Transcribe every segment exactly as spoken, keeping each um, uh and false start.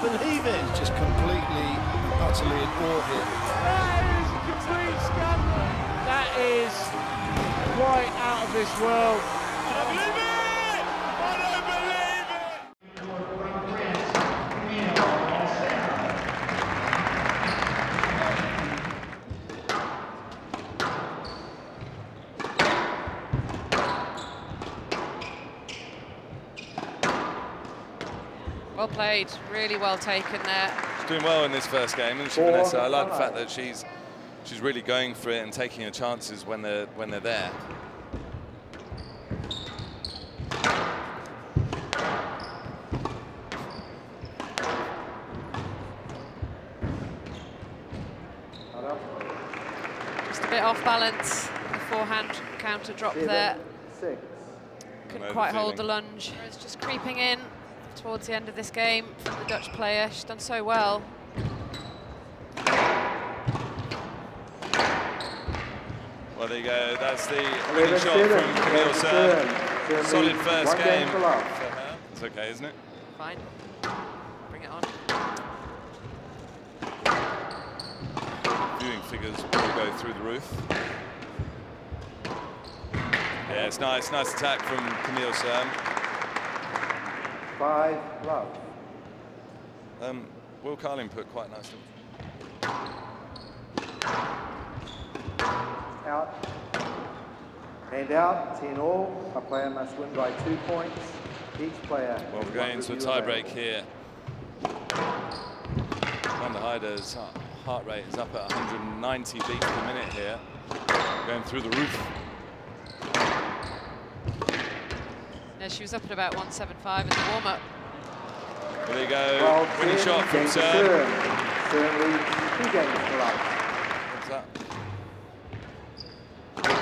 can't believe it. He's just completely, utterly in awe here. That is complete scandal. That is quite out of this world. I don't believe it! I don't believe it! Well played, really well taken there. She's doing well in this first game, isn't she, Vanessa? I like the fact that she's she's really going for it and taking her chances when they're when they're there. Just a bit off balance, the forehand counter drop there. Six. Couldn't quite hold the lunge. It's just creeping in towards the end of this game from the Dutch player. She's done so well. Well, there you go. That's the winning shot from Camille Serme. Solid first game. It's okay, isn't it? Fine. Bring it on. Viewing figures will go through the roof. Yeah, it's nice. Nice attack from Camille Serme. Five love. Um, Will Carling put quite nicely. Out. Hand out, ten all. A player must win by two points. Each player. Well, we're going into a tiebreak here. Van der Heijden's heart rate is up at one hundred ninety beats per minute here. Going through the roof. She was up at about one seventy-five in the warm-up. There you go, well, winning shot from Serme. Two games for us. What's that?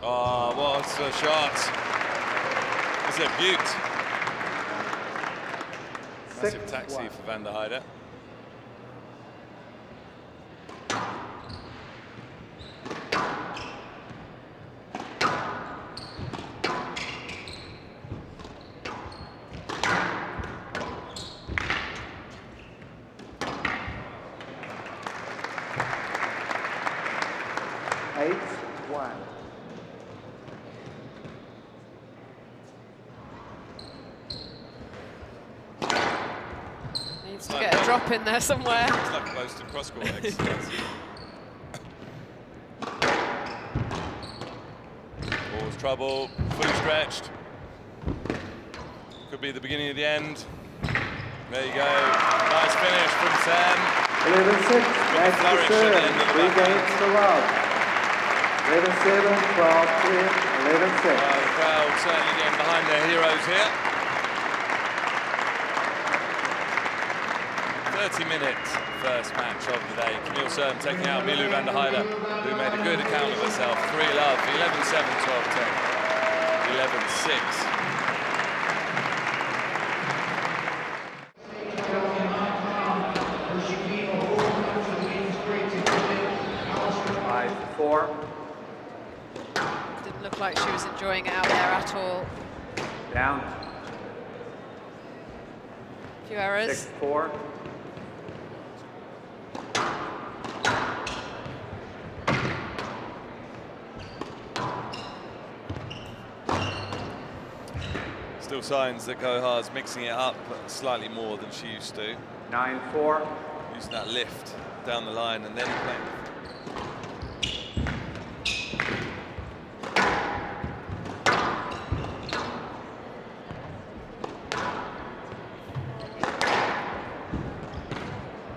Oh, what a shot. It's a beaut. Massive taxi one. For Van der Heijden. In there somewhere. It's like close to cross court exercise. Ball's trouble, fully stretched. Could be the beginning of the end. There you go. Nice finish from Sam. eleven six. That's the serve. Three games to love. eleven seven, twelve ten, eleven six. Well, the crowd certainly getting behind their heroes here. thirty minute first match of the day. Camille Serme taking out Milou van der Heijden, who made a good account of herself. Three love, eleven seven, twelve ten, eleven six. five four. Didn't look like she was enjoying it out there at all. Down. A few errors. six four. Still signs that Gohar's mixing it up slightly more than she used to. nine four. Using that lift down the line and then playing.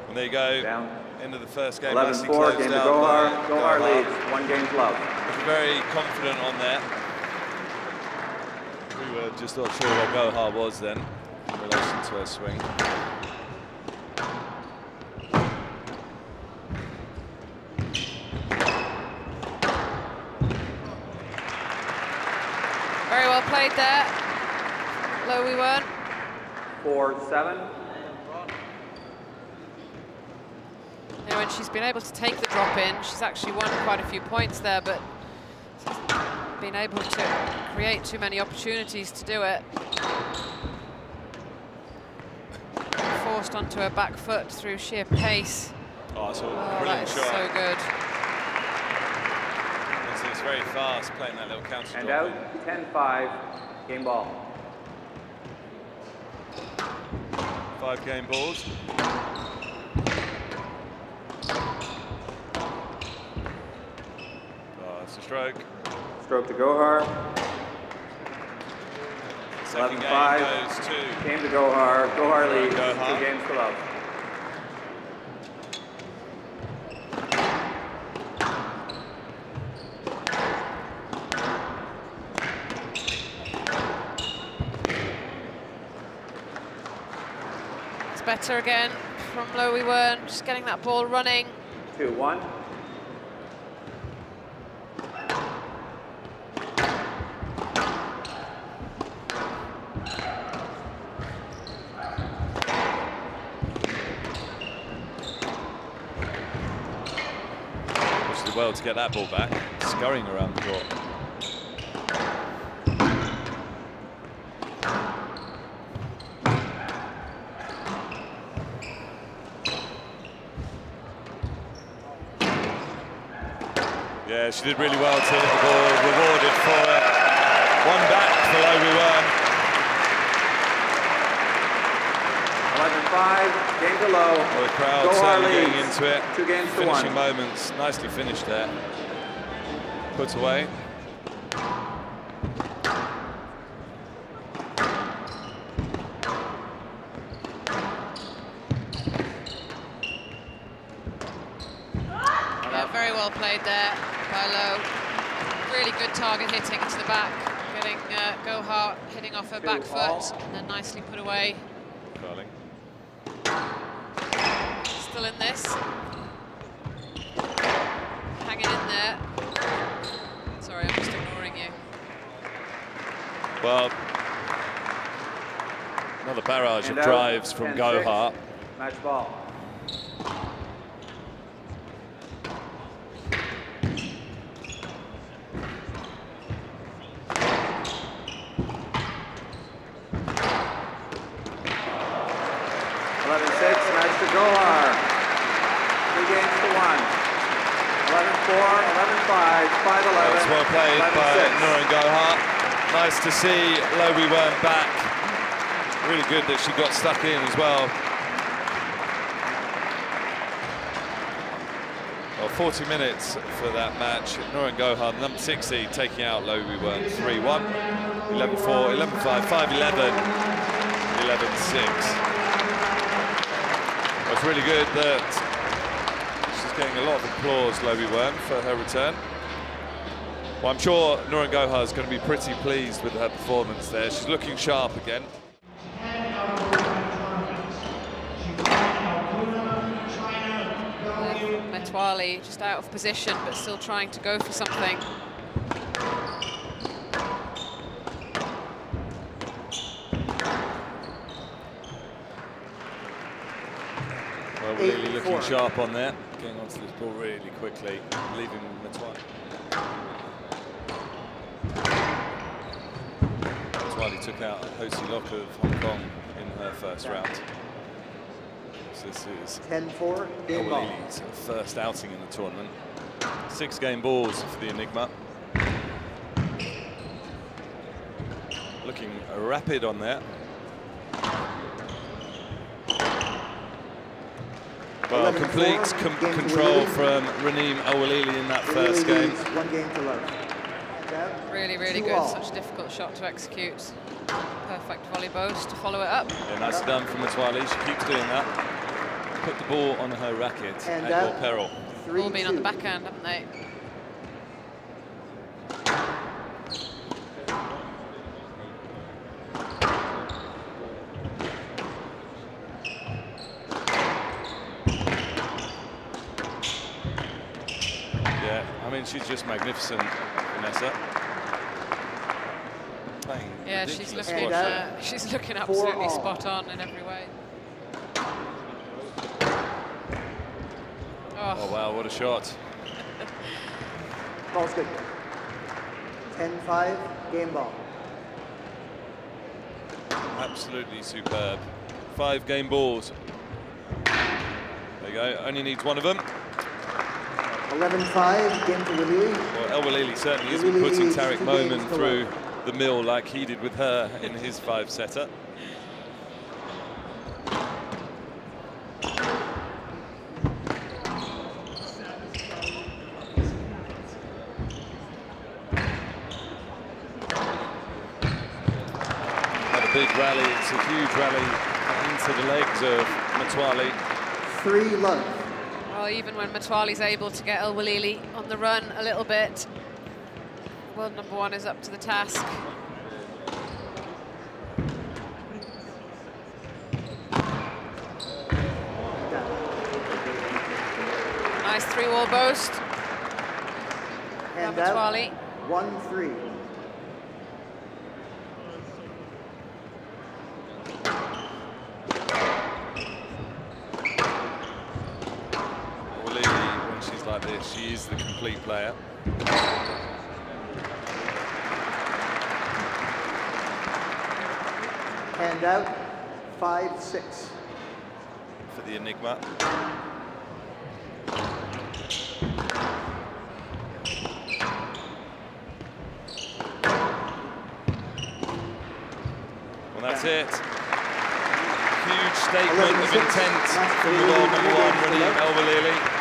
And there you go. Down. End of the first game. eleven four, game to Gohar. Gohar leads. One game to love. Very confident on there. We were just not sure where Gohar was then in relation to her swing. Very well played there. Low Wee Wern. four seven. And when she's been able to take the drop in, she's actually won quite a few points there, but been able to create too many opportunities to do it. Forced onto her back foot through sheer pace. Oh, that's a oh, brilliant that shot. So good. It's, it's very fast playing that little counter. And out, ten five, game ball. Five game balls. Oh, that's a stroke. Stroke to Gohar. eleven five, game to Gohar. Gohar leads, two games to love. It's better again from Low Wee Wern, just getting that ball running. two one. Well, to get that ball back, scurrying around the court. Yeah, she did really well to hit the ball, rewarded for it. One back for Low Wee Wern. eleven five, game to low. Well, the crowd certainly getting into it. Two games to one. Finishing moments, nicely finished there. Put away. Yeah, very well played there by Low. Really good target hitting to the back, getting uh, Gohar hitting off her Two back all. foot and then nicely put away. Darling. Still in this. Hanging in there. Sorry, I'm just ignoring you. Well, another barrage and of drives from Gohar. Match ball. Nice to see Low Wee Wern back. Really good that she got stuck in as well. Well, forty minutes for that match. Nouran Gohar, number sixty, taking out Low Wee Wern three one, eleven four, eleven five, five eleven, eleven six. Well, it's really good that she's getting a lot of applause, Low Wee Wern, for her return. Well, I'm sure Nouran Gohar is going to be pretty pleased with her performance there. She's looking sharp again. Metwally just out of position, but still trying to go for something. Well, really looking sharp on there. Getting onto this ball really quickly, leaving Metwally. He took out Ho Tze-Lok of Hong Kong in her first round. So this is ten four, game ball. First outing in the tournament. Six game balls for the Enigma. Looking rapid on there. Well, complete com control from Raneem El Welily in that first game. One game to love. Really, really good. Such a difficult shot to execute. Perfect volley bows to follow it up. Yeah, nice done from Metwally. She keeps doing that. Put the ball on her racket and at your peril. Three, All been two. on the backhand, haven't they? Yeah, I mean, she's just magnificent. Yeah, she's looking, uh, she's looking absolutely spot on in every way. Oh, oh wow, what a shot. Ball's good. ten five, game ball. Absolutely superb. Five game balls. There you go, only needs one of them. eleven five, game to Welily. Well, El Welily certainly isn't putting Tarek Moamen through the mill like he did with her in his five-setter. It's a huge rally into the legs of Metwally. Three love. Well, even when Metwally's able to get El Welily on the run a little bit, world number one is up to the task. Nice three-wall boast. And Metwally. One three. She is the complete player. Hand out, five six. For the Enigma. Well, that's it. Huge statement of intent from the world number one, Raneem El Welily.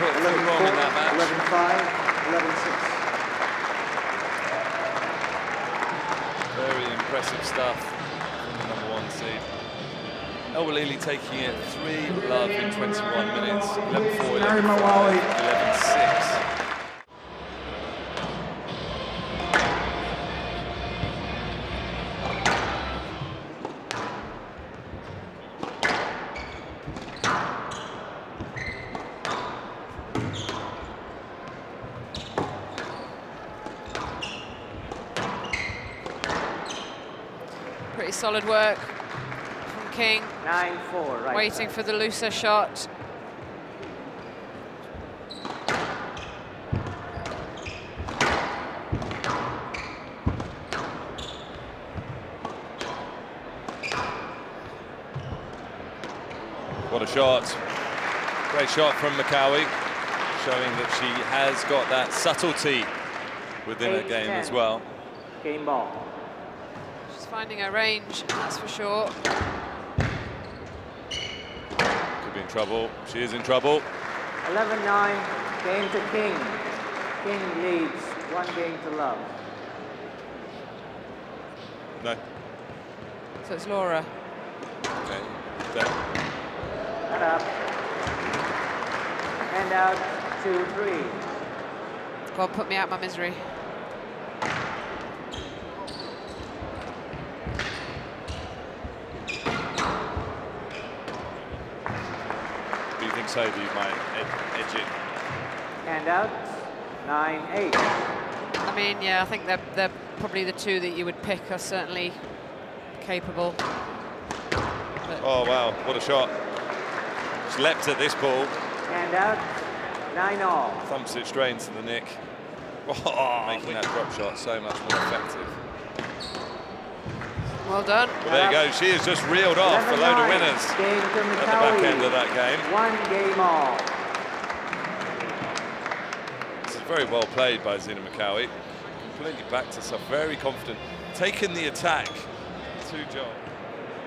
Put eleven four, wrong in that match. eleven five, eleven six. Very impressive stuff from the number one seed. El Welily taking it three love in twenty-one minutes. eleven four, eleven six. Solid work from King. nine four, right. Waiting for the looser shot. What a shot. Great shot from Mickawy, showing that she has got that subtlety within her game as well. Game ball. Finding her range, that's for sure. Could be in trouble. She is in trouble. eleven nine, game to King. King leads, one game to love. No. So it's Laura. Okay. That up. And out, two three. God, put me out my misery. So do you mind ed edging? Hand out, nine eight. I mean, yeah, I think they're, they're probably the two that you would pick are certainly capable. But oh, wow, what a shot. Just leapt at this ball. Hand out, nine all. Thumps it straight into the nick. Oh, making that drop shot so much more effective. Well done. Well, there you go. She has just reeled off a load of winners at the back end of that game. One game all. This is very well played by Zeina Mickawy. Completely backed herself, very confident. Taking the attack to Joelle.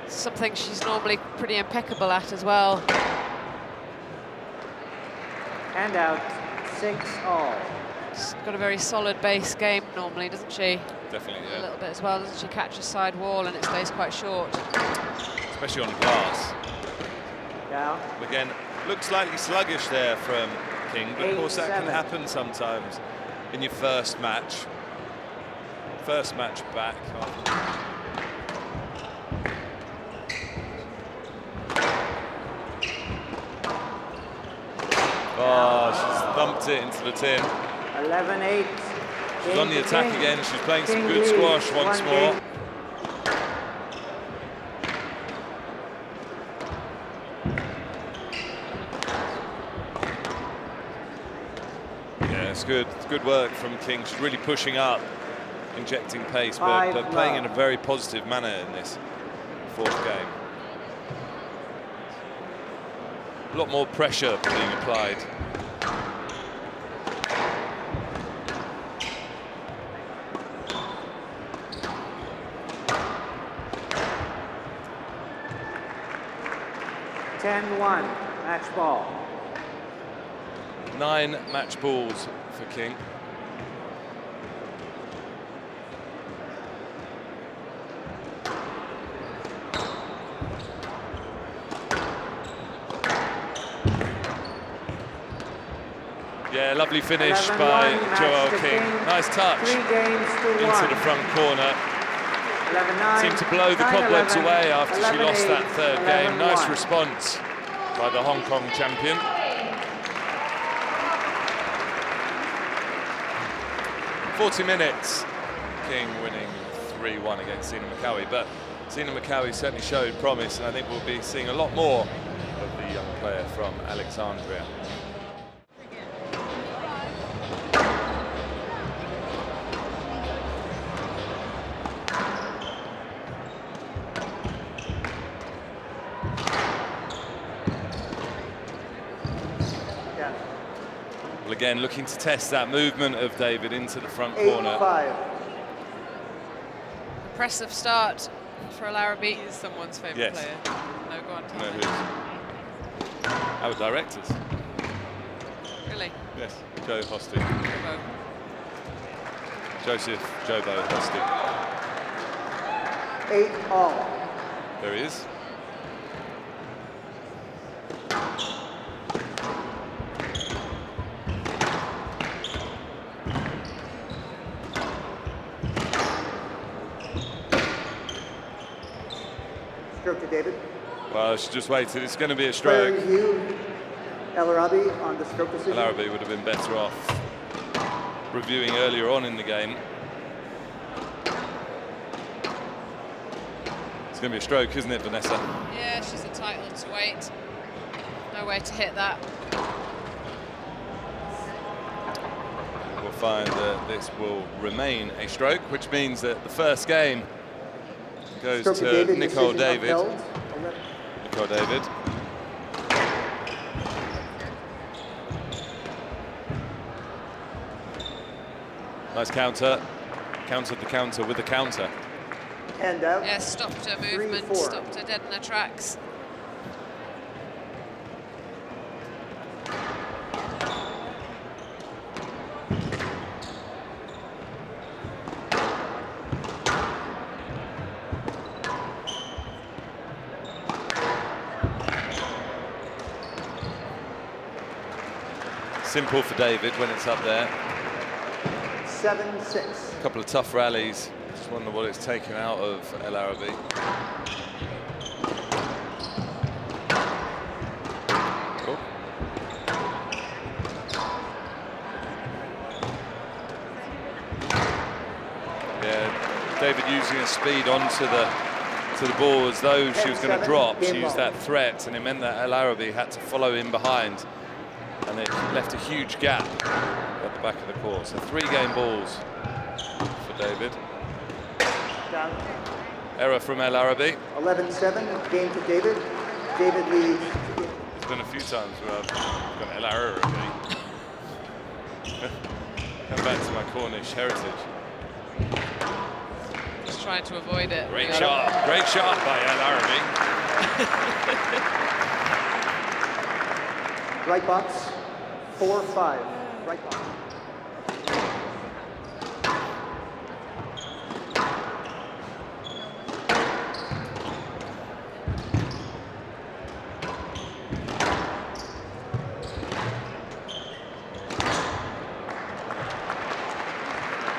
Something she's normally pretty impeccable at as well. And out, six all. She's got a very solid base game normally, doesn't she? Definitely, yeah. A little bit as well, doesn't she? Catch a side wall and it stays quite short. Especially on glass. Down. Again, looks slightly sluggish there from King, but Eight, of course that seven. Can happen sometimes in your first match. First match back. After. Oh, she's thumped it into the tin. eleven eight. She's on the attack again. She's playing some good squash once more. Yeah, It's good. It's good work from King. She's really pushing up, injecting pace, but, but playing in a very positive manner in this fourth game. A lot more pressure being applied. ten one, match ball. Nine match balls for King. Yeah, lovely finish by Joelle King. King. Nice touch into one. The front corner. eleven nine, seemed to blow the cobwebs away after she lost that third game. Nice response by the Hong Kong champion. forty minutes, King winning three one against Zeina Mickawy. But Zeina Mickawy certainly showed promise, and I think we'll be seeing a lot more of the young player from Alexandria. Again, looking to test that movement of David into the front Eight corner. Five. Impressive start for El Arabi. He is someone's favourite yes. player. No, go on. No, who is? Our directors. Really? Yes, Joe Hosting. Jobo. Joseph Jobo Hosting. Eight all. There he is. David. Well, she just waited. It's going to be a stroke. El Arabi on the stroke decision. El Arabi would have been better off reviewing earlier on in the game. It's going to be a stroke, isn't it, Vanessa? Yeah, she's entitled to wait. No way to hit that. We'll find that this will remain a stroke, which means that the first game goes Stroke to David, Nicol David. Nicol David. Nice counter. Countered the counter with the counter. And out. Yeah, stopped her movement, Three, stopped her dead in her tracks. Simple for David when it's up there. seven six. A couple of tough rallies. Just wonder what it's taken out of El Arabi. Cool. Yeah, David using her speed onto the to the ball as though she was going to drop. She used that threat, and it meant that El Arabi had to follow in behind. And it left a huge gap at the back of the court. So three game balls for David. Down. Error from El Arabi. eleven seven, game to David. David leads. It's been a few times where I've got El Arabi. Come back to my Cornish heritage. Just trying to avoid it. Great shot. It. Great shot by El Arabi. Right box, four five. Right box.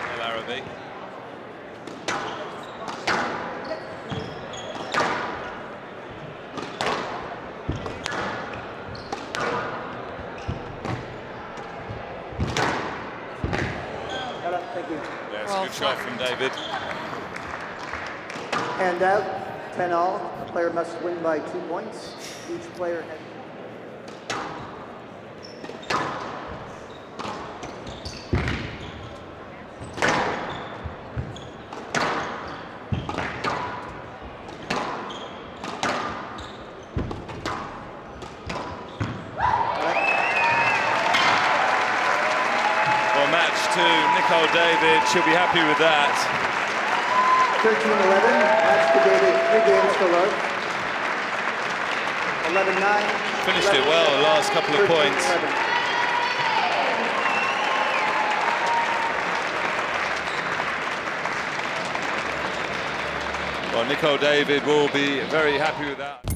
El Arabi. Shot from David. Hand out, ten all. A player must win by two points. Each player has. match to Nicol David. She'll be happy with that. thirteen eleven, match to David, three games to love. eleven nine. Finished it well, the last couple of points. Well, Nicol David will be very happy with that.